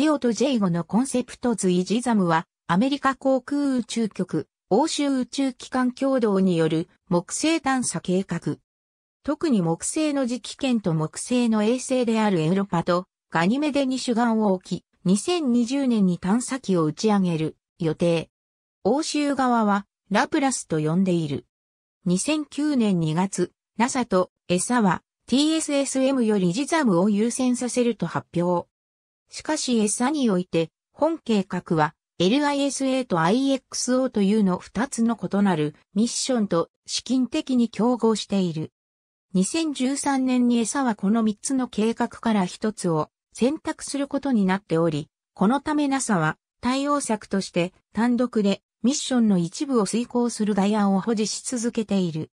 JEOとJGOのコンセプト図EJSMは、アメリカ航空宇宙局、欧州宇宙機関共同による木星探査計画。特に木星の磁気圏と木星の衛星であるエウロパとガニメデに主眼を置き、2020年に探査機を打ち上げる予定。欧州側はラプラスと呼んでいる。2009年2月、NASA とESAは TSSM よりEJSMを優先させると発表。しかしESAにおいて、本計画は、LISA と IXO というの2つの異なるミッションと資金的に競合している。2013年にESAはこの3つの計画から1つを選択することになっており、このため NASA は対応策として単独でミッションの一部を遂行する代案を保持し続けている。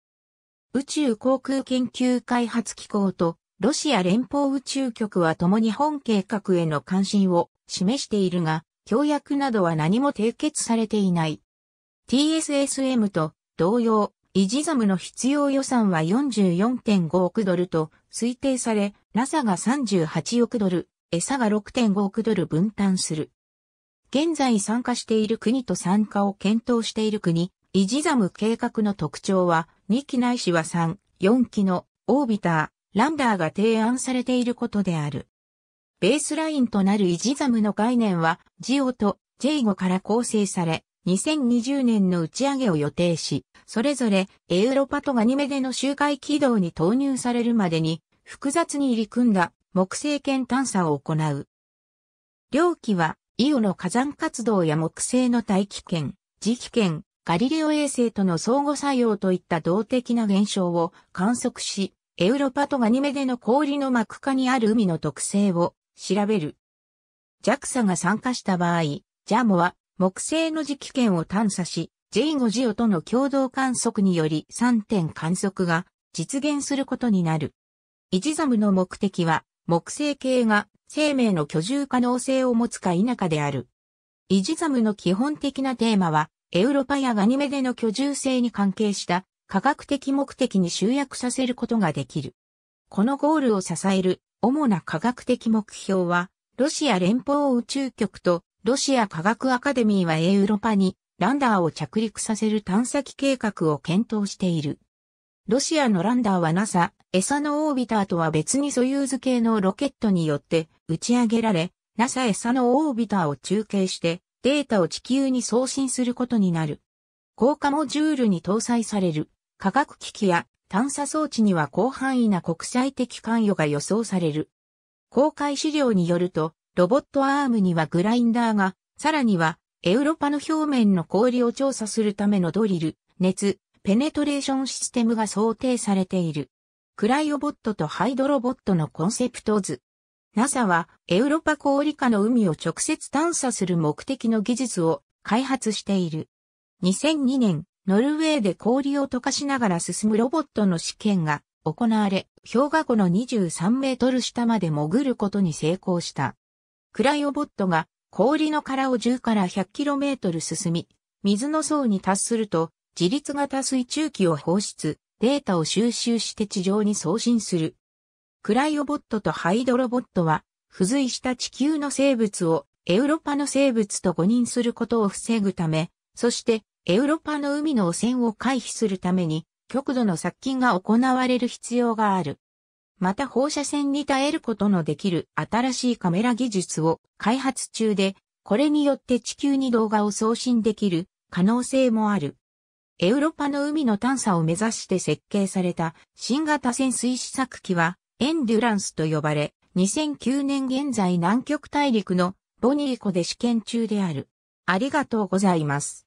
宇宙航空研究開発機構とロシア連邦宇宙局は共に本計画への関心を示しているが、協約などは何も締結されていない。TSSM と同様、EJSM の必要予算は 44.5 億ドルと推定され、NASA が38億ドル、ESA が 6.5 億ドル分担する。現在参加している国と参加を検討している国、EJSM 計画の特徴は、2機ないしは3、4機のオービター、ランダーが提案されていることである。ベースラインとなるEJSMの概念は、JEOとJGOから構成され、2020年の打ち上げを予定し、それぞれエウロパとガニメデの周回軌道に投入されるまでに、複雑に入り組んだ木星圏探査を行う。両機は、IOの火山活動や木星の大気圏、磁気圏、ガリレオ衛星との相互作用といった動的な現象を観測し、エウロパとガニメデの氷の膜下にある海の特性を、調べる。JAXA が参加した場合、JMO は木星の磁気圏を探査し、JGO、JEOとの共同観測により3点観測が実現することになる。EJSMの目的は、木星系が生命の居住可能性を持つか否かである。EJSMの基本的なテーマは、エウロパやガニメデの居住性に関係した科学的目的に集約させることができる。このゴールを支える。主な科学的目標は、ロシア連邦宇宙局とロシア科学アカデミーはエウロパにランダーを着陸させる探査機計画を検討している。ロシアのランダーは NASA、ESA のオービターとは別にソユーズ系のロケットによって打ち上げられ、NASA、ESA のオービターを中継してデータを地球に送信することになる。降下モジュールに搭載される科学機器や探査装置には広範囲な国際的関与が予想される。公開資料によると、ロボットアームにはグラインダーが、さらには、エウロパの表面の氷を調査するためのドリル、熱、ペネトレーションシステムが想定されている。クライオボットとハイドロボットのコンセプト図。NASA は、エウロパ氷下の海を直接探査する目的の技術を開発している。2002年、ノルウェーで氷を溶かしながら進むロボットの試験が行われ、氷河湖の23メートル下まで潜ることに成功した。クライオボットが氷の殻を10から 100km 進み、水の層に達すると、自立型水中機を放出、データを収集して地上に送信する。クライオボットとハイドロボットは、付随した地球の生物をエウロパの生物と誤認することを防ぐため、そして、エウロパの海の汚染を回避するために極度の殺菌が行われる必要がある。また放射線に耐えることのできる新しいカメラ技術を開発中で、これによって地球に動画を送信できる可能性もある。エウロパの海の探査を目指して設計された新型潜水試作機はENDURANCEと呼ばれ、2009年現在南極大陸のボニー湖で試験中である。ありがとうございます。